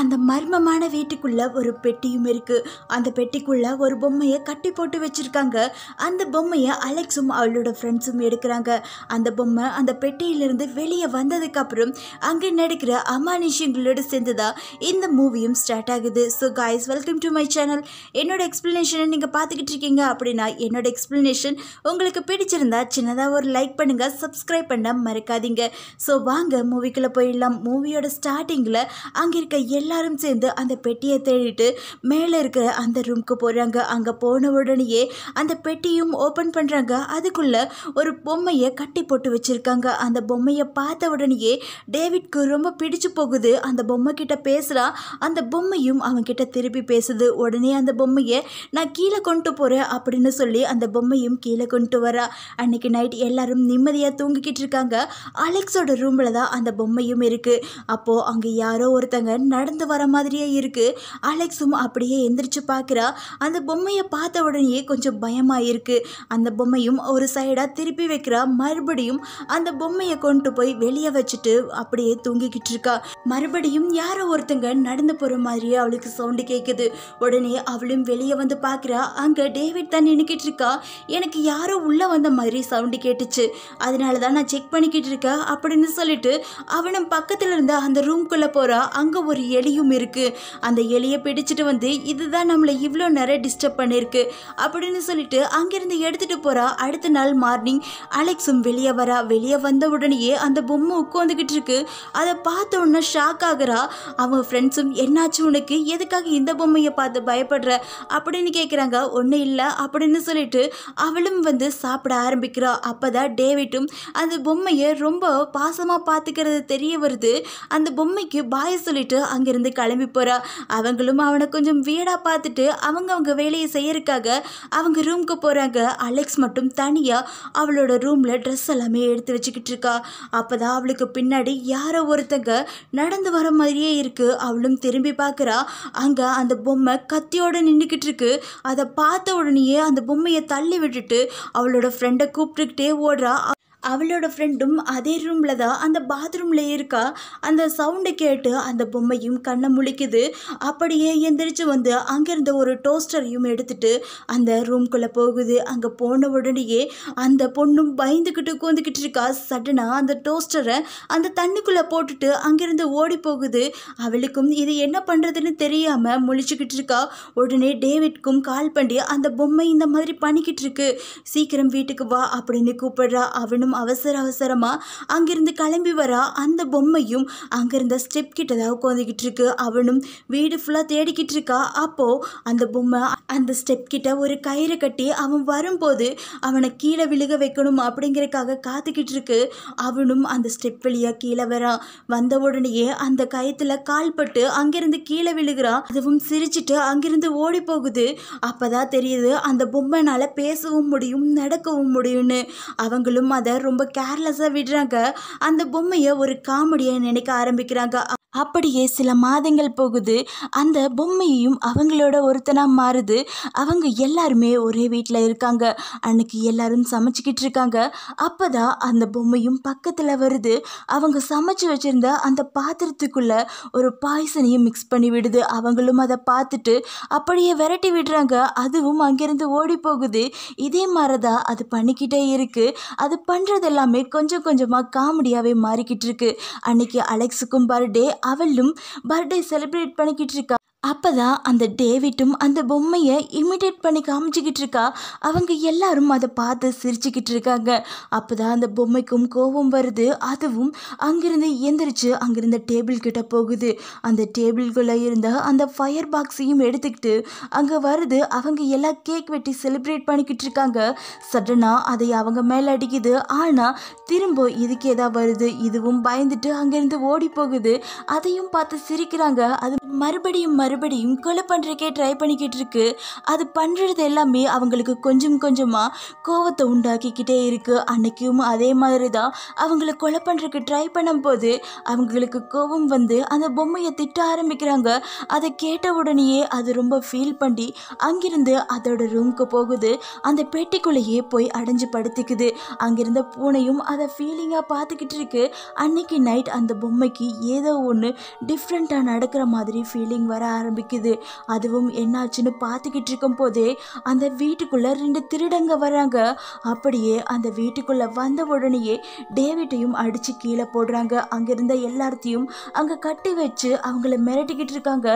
அந்த மர்மமான வீட்டுக்குள்ளே ஒரு பெட்டியும் இருக்குது. அந்த பெட்டிக்குள்ளே ஒரு பொம்மையை கட்டி போட்டு வச்சுருக்காங்க. அந்த பொம்மையை அலெக்ஸும் அவளோட ஃப்ரெண்ட்ஸும் எடுக்கிறாங்க. அந்த பொம்மை அந்த பெட்டியிலிருந்து வெளியே வந்ததுக்கப்புறம் அங்கே நடக்கிற அமானுஷங்களோடு சேர்ந்து தான் இந்த மூவியும் ஸ்டார்ட் ஆகுது. So guys, welcome to my channel. என்னோடய எக்ஸ்ப்ளனேஷனை நீங்கள் பார்த்துக்கிட்டு இருக்கீங்க அப்படின்னா என்னோடய எக்ஸ்ப்ளனேஷன் உங்களுக்கு பிடிச்சிருந்தா சின்னதாக ஒரு லைக் பண்ணுங்கள், சப்ஸ்கிரைப் பண்ண மறக்காதீங்க. ஸோ வாங்க மூவிக்குள்ளே போயிடலாம். மூவியோட ஸ்டார்டிங்கில் அங்கே இருக்க எல்லாரும் சேர்ந்து அந்த பெட்டியை தேடிட்டு மேலே இருக்கிற அந்த ரூமுக்கு போகிறாங்க. அங்கே போன உடனேயே அந்த பெட்டியும் ஓப்பன் பண்ணுறாங்க. அதுக்குள்ளே ஒரு பொம்மையை கட்டி போட்டு வச்சுருக்காங்க. அந்த பொம்மையை பார்த்த உடனேயே டேவிட்க்கு ரொம்ப பிடிச்சு போகுது. அந்த பொம்மை கிட்ட பேசுகிறான். அந்த பொம்மையும் அவன்கிட்ட திருப்பி பேசுது. உடனே அந்த பொம்மையை நான் கீழே கொண்டு போகிறேன் அப்படின்னு சொல்லி அந்த பொம்மையும் கீழே கொண்டு வரா. அன்றைக்கி நைட் எல்லாரும் நிம்மதியாக தூங்கிக்கிட்டு இருக்காங்க. அலெக்ஸோட ரூமில் தான் அந்த பொம்மையும் இருக்குது. அப்போது அங்கே யாரோ ஒருத்தங்க நடந்து வர மாதிரியே இருக்குது. அலெக்ஸும் அப்படியே எந்திரிச்சு பார்க்குறா. அந்த பொம்மையை பார்த்த உடனேயே கொஞ்சம் பயமாக இருக்குது. அந்த பொம்மையும் ஒரு சைடாக திருப்பி வைக்கிறா. மறுபடியும் அந்த பொம்மையை கொண்டு போய் வெளியே வச்சுட்டு அப்படியே தூங்கிக்கிட்டு இருக்கா. மறுபடியும் யாரோ ஒருத்தங்க நடந்து போகிற மாதிரியே அவளுக்கு சவுண்டு கேட்குது. உடனே அவளும் வெளியே வந்து பார்க்குறா. அங்கே டேவிட் தான் நின்றுக்கிட்டு இருக்கா. எனக்கு யாரோ உள்ளே வந்த மாதிரி சவுண்டு கேட்டுச்சு, அதனால தான் நான் செக் பண்ணிக்கிட்டு இருக்கேன் அப்படின்னு சொல்லிட்டு அவனும் பக்கத்தில் இருந்து அந்த ரூம்குள்ளே போகிறா. அங்கே ஒரு எலியும் இருக்குது. அந்த எலியை பிடிச்சிட்டு வந்து இதுதான் நம்மளை இவ்வளோ நேரம் டிஸ்டர்ப் பண்ணியிருக்கு அப்படின்னு சொல்லிட்டு அங்கேருந்து எடுத்துகிட்டு போகிறா. அடுத்த நாள் மார்னிங் அலெக்ஸும் வெளியே வரா. வெளியே வந்த உடனேயே அந்த பொம்மை உட்காந்துக்கிட்டு இருக்கு. அதை பார்த்த உடனே ஷாக் ஆகுறா. அவங்க ஃப்ரெண்ட்ஸும் என்னாச்சு உனக்கு, எதுக்காக இந்த பொம்மையை பார்த்து பயப்படுற அப்படின்னு கேட்குறாங்க. ஒன்றும் இல்லை அப்படின்னு சொல்லிட்டு அவளும் வந்து சாப்பிட ஆரம்பிக்கிறா. அப்போ தான் டேவிட்டும் அந்த பொம்மையை ரொம்ப பாசமாக பார்த்துக்கிறது தெரிய வருது. அந்த பொம்மைக்கு பாய் சொல்லிட்டு அங்கேருந்து கிளம்பி போகிறா. அவங்களும் அவனை கொஞ்சம் வீடாக பார்த்துட்டு அவங்க வேலையை செய்யறதுக்காக அவங்க ரூமுக்கு போகிறாங்க. அலெக்ஸ் மட்டும் தனியாக அவளோட ரூமில் ட்ரெஸ் எல்லாமே எடுத்து வச்சுக்கிட்டு இருக்கா. அப்போ தான் அவளுக்கு பின்னாடி யாரோ ஒருத்தங்க நடந்து வர மாதிரியே இருக்குது. அவளும் திரும்பி பார்க்குறா. அங்கே அந்த பொம்மை கத்தியோடு நின்றுக்கிட்டு இருக்கு. அதை பார்த்த உடனேயே அந்த பொம்மையை தள்ளி விட்டுட்டு அவளோட ஃப்ரெண்டை கூப்பிட்டுக்கிட்டே ஓடுறா. அவளோட ஃப்ரெண்டும் அதே ரூமில் தான் அந்த பாத்ரூமில் இருக்கா. அந்த சவுண்டை கேட்டு அந்த பொம்மையும் கண்ணை முழிக்குது. அப்படியே எந்திரிச்சு வந்து அங்கேருந்த ஒரு டோஸ்டரையும் எடுத்துகிட்டு அந்த ரூம்குள்ளே போகுது. அங்கே போன உடனேயே அந்த பொண்ணும் பயந்துக்கிட்டு உட்காந்துக்கிட்டு இருக்கா. சடனாக அந்த டோஸ்டரை அந்த தண்ணிக்குள்ளே போட்டுட்டு அங்கேருந்து ஓடி போகுது. அவளுக்கும் இது என்ன பண்ணுறதுன்னு தெரியாமல் முழிச்சுக்கிட்டு இருக்கா. உடனே டேவிட்க்கும் கால் பண்ணி அந்த பொம்மை இந்த மாதிரி பண்ணிக்கிட்டு இருக்கு, சீக்கிரம் வீட்டுக்கு வா அப்படின்னு கூப்பிடுறா. அவனும் அவசர அவசரமாக அங்கிருந்து கிளம்பி வரா. அந்த பொம்மையும் அங்கிருந்த ஸ்டெப் கிட்ட தான் உட்காந்துக்கிட்டு இருக்கு. அவனும் வீடு ஃபுல்லாக தேடிக்கிட்டு இருக்கா. அப்போது அந்த பொம்மை அந்த ஸ்டெப் கிட்ட ஒரு கயிறு கட்டி அவன் வரும்போது அவனை கீழே விழுக வைக்கணும் அப்படிங்கிறக்காக காத்துக்கிட்டு இருக்கு. அவனும் அந்த ஸ்டெப் வழியாக கீழே வரான். வந்த உடனேயே அந்த கயத்தில் கால்பட்டு அங்கிருந்து கீழே விழுகிறான். அதுவும் சிரிச்சுட்டு அங்கிருந்து ஓடி போகுது. அப்போ தான் தெரியுது அந்த பொம்மைனால பேசவும் முடியும் நடக்கவும் முடியும்னு. அவங்களும் அதை ரொம்ப கேர்லெஸ்ஸாக விடுறாங்க. அந்த பொம்மையை ஒரு காமெடியாக நினைக்க ஆரம்பிக்கிறாங்க. அப்படியே சில மாதங்கள் போகுது. அந்த பொம்மையும் அவங்களோட ஒருத்தனாக மாறுது. அவங்க எல்லாருமே ஒரே வீட்டில் இருக்காங்க. அன்னைக்கு எல்லாரும் சமைச்சிக்கிட்டு இருக்காங்க. அப்போ தான் அந்த பொம்மையும் பக்கத்தில் வருது. அவங்க சமைச்சு வச்சுருந்த அந்த பாத்திரத்துக்குள்ளே ஒரு பாய்சனையும் மிக்ஸ் பண்ணி விடுது. அவங்களும் அதை பார்த்துட்டு அப்படியே விரட்டி விடுறாங்க. அதுவும் அங்கேருந்து ஓடி போகுது. இதே மாதிரி தான் அது பண்ணிக்கிட்டே இருக்குது. அது பண்ணுறது எல்லாமே கொஞ்சம் கொஞ்சமாக காமெடியாகவே மாறிக்கிட்டு இருக்கு. அன்னைக்கு அலெக்ஸுக்கும் பர்த்டே, அவளும் பர்த்டே செலிப்ரேட் பண்ணிக்கிட்டு இருக்கா. அப்போ தான் அந்த டேவிட்டும் அந்த பொம்மையை இமிடேட் பண்ணி காமிச்சிக்கிட்டு இருக்கா. அவங்க எல்லாரும் அதை பார்த்து சிரிச்சுக்கிட்டு இருக்காங்க. அப்போ தான் அந்த பொம்மைக்கும் கோபம் வருது. அதுவும் அங்கிருந்து எந்திரிச்சு அங்கிருந்த டேபிள் கிட்ட போகுது. அந்த டேபிள்குள்ளே இருந்த அந்த ஃபயர் பாக்ஸையும் எடுத்துக்கிட்டு அங்கே வருது. அவங்க எல்லாம் கேக் வெட்டி செலிப்ரேட் பண்ணிக்கிட்டு இருக்காங்க. சடனாக அதை அவங்க மேலே அடிக்குது. ஆனால் திரும்ப இதுக்கே தான் வருது. இதுவும் பயந்துட்டு அங்கேருந்து ஓடி போகுது. அதையும் பார்த்து சிரிக்கிறாங்க. அது மறுபடியும் கொலை பண்ணுறக்கே ட்ரை பண்ணிக்கிட்டு இருக்கு. அது பண்ணுறது எல்லாமே அவங்களுக்கு கொஞ்சம் கொஞ்சமாக கோவத்தை உண்டாக்கிக்கிட்டே இருக்குது. அன்றைக்கும் அதே மாதிரி தான் அவங்கள கொலை பண்ணுறக்கு ட்ரை பண்ணும்போது அவங்களுக்கு கோபம் வந்து அந்த பொம்மையை திட்ட ஆரம்பிக்கிறாங்க. அதை கேட்ட உடனேயே அது ரொம்ப ஃபீல் பண்ணி அங்கிருந்து அதோட ரூமுக்கு போகுது. அந்த பெட்டிக்குள்ளேயே போய் அடைஞ்சு படுத்துக்குது. அங்கிருந்த பூனையும் அதை ஃபீலிங்காக பார்த்துக்கிட்டு இருக்கு. அன்றைக்கி நைட் அந்த பொம்மைக்கு ஏதோ ஒன்று டிஃப்ரெண்ட்டாக நடக்கிற மாதிரி மாதிரி ஃபீலிங் வர ஆரம்பிக்குது. அதுவும் என்னாச்சுன்னு பார்த்துக்கிட்டு இருக்கும் போதே அந்த வீட்டுக்குள்ளே ரெண்டு திருடங்க வராங்க. அப்படியே அந்த வீட்டுக்குள்ளே வந்த உடனேயே டேவிட்டையும் அடித்து கீழே போடுறாங்க. அங்கிருந்த எல்லாத்தையும் அங்கே கட்டி வச்சு அவங்கள மிரட்டிக்கிட்டு இருக்காங்க.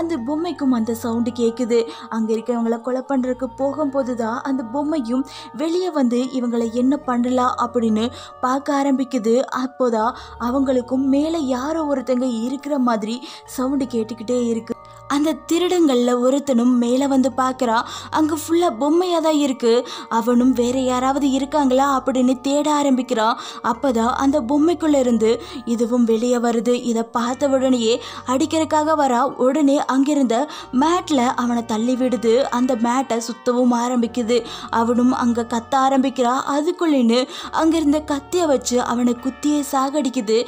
அந்த பொம்மைக்கும் அந்த சவுண்டு கேட்குது. அங்கே இருக்கவங்கள கொலை பண்ணுறதுக்கு போகும்போது தான் அந்த பொம்மையும் வெளியே வந்து இவங்களை என்ன பண்ணலாம் அப்படின்னு பார்க்க ஆரம்பிக்குது. அப்போதான் அவங்களுக்கும் மேலே யாரோ ஒருத்தங்க இருக்கிற மாதிரி சவுண்டு கேட்டுக்கிட்டே இருக்கு. அந்த திருடங்களில் ஒருத்தனும் மேலே வந்து பார்க்குறான். அங்கே ஃபுல்லாக பொம்மையாக தான் இருக்குது. அவனும் வேறு யாராவது இருக்காங்களா அப்படின்னு தேட ஆரம்பிக்கிறான். அப்போ தான் அந்த பொம்மைக்குள்ளே இருந்து இதுவும் வெளியே வருது. இதை பார்த்த உடனேயே அடிக்கிறதுக்காக வரா. உடனே அங்கிருந்த மேட்டில் அவனை தள்ளி விடுது. அந்த மேட்டை சுற்றவும் ஆரம்பிக்குது. அவனும் அங்கே கத்த ஆரம்பிக்கிறான். அதுக்குள்ளேன்னு அங்கிருந்த கத்தியை வச்சு அவனை குத்தியே சாகடிக்குது.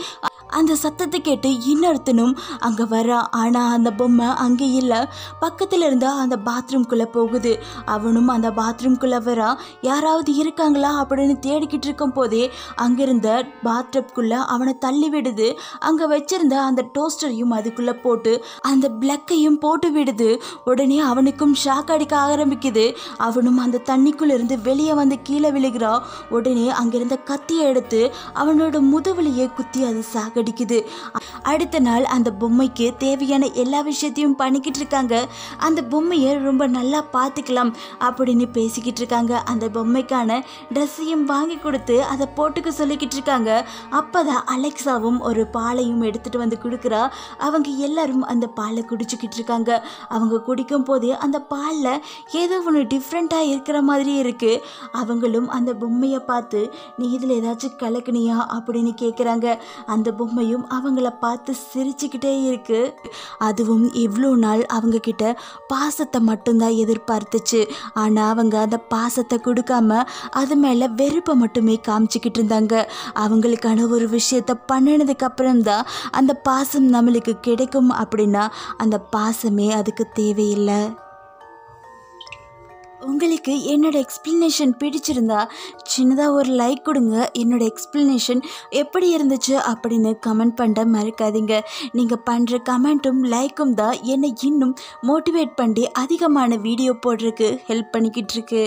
அந்த சத்தத்தை கேட்டு இன்னொருத்தனும் அங்கே வரான். ஆனால் அந்த பொம்மை அங்கே இல்லை. பக்கத்தில் இருந்தால் அந்த பாத்ரூம்குள்ளே போகுது. அவனும் அந்த பாத்ரூம்குள்ளே வரான். யாராவது இருக்காங்களா அப்படின்னு தேடிக்கிட்டு இருக்கும் போதே அங்கிருந்த பாத்ரூம்குள்ளே அவனை தள்ளி விடுது. அங்கே வச்சுருந்த அந்த டோஸ்டரையும் அதுக்குள்ளே போட்டு அந்த பிளக்கையும் போட்டு விடுது. உடனே அவனுக்கும் ஷாக் அடிக்க ஆரம்பிக்குது. அவனும் அந்த தண்ணிக்குள்ளே இருந்து வெளியே வந்து கீழே விழுகிறான். உடனே அங்கிருந்த கத்தியை எடுத்து அவனோட முதுவலியை குத்தி அது சாக அடிக்குது. அடுத்த நாள் அந்த பொம்மைக்கு தேவையான எல்லா விஷயத்தையும் பண்ணிக்கிட்டு இருக்காங்க. அந்த பொம்மையை ரொம்ப நல்லா பார்த்துக்கலாம் அப்படின்னு பேசிக்கிட்டு இருக்காங்க. அந்த பொம்மைக்கான ட்ரெஸ்ஸையும் வாங்கி கொடுத்து அதை போட்டுக்க சொல்லிக்கிட்டு இருக்காங்க. அப்போதான் அலெக்சாவும் ஒரு பாலையும் எடுத்துகிட்டு வந்து கொடுக்குறா. அவங்க எல்லாரும் அந்த பாலை குடிச்சுக்கிட்டு இருக்காங்க. அவங்க குடிக்கும் போதே அந்த பாலில் ஏதோ ஒன்று டிஃப்ரெண்ட்டாக இருக்கிற மாதிரி இருக்குது. அவங்களும் அந்த பொம்மையை பார்த்து நீ இதில் ஏதாச்சும் கலக்குனியா அப்படின்னு கேட்குறாங்க. அந்த பொம்மையும் அவங்கள பார்த்து சிரிச்சுக்கிட்டே இருக்கு. அதுவும் இவ்வளோ நாள் அவங்க கிட்ட பாசத்தை மட்டும்தான் எதிர்பார்த்துச்சு. ஆனால் அவங்க அந்த பாசத்தை கொடுக்காம அது மேலே வெறுப்பை மட்டுமே காமிச்சிக்கிட்டு இருந்தாங்க. அவங்களுக்கான ஒரு விஷயத்தை பண்ணினதுக்கப்புறம்தான் அந்த பாசம் நம்மளுக்கு கிடைக்கும். அப்படின்னா அந்த பாசமே அதுக்கு தேவையில்லை. உங்களுக்கு என்னோடய எக்ஸ்ப்ளனேஷன் பிடிச்சிருந்தா சின்னதாக ஒரு லைக் கொடுங்க. என்னோடய எக்ஸ்ப்ளனேஷன் எப்படி இருந்துச்சு அப்படின்னு கமெண்ட் பண்ண மறக்காதீங்க. நீங்கள் பண்ணுற கமெண்ட்டும் லைக்கும் தான் என்னை இன்னும் மோட்டிவேட் பண்ணி அதிகமான வீடியோ போடுறதுக்கு ஹெல்ப் பண்ணிக்கிட்டு இருக்கு.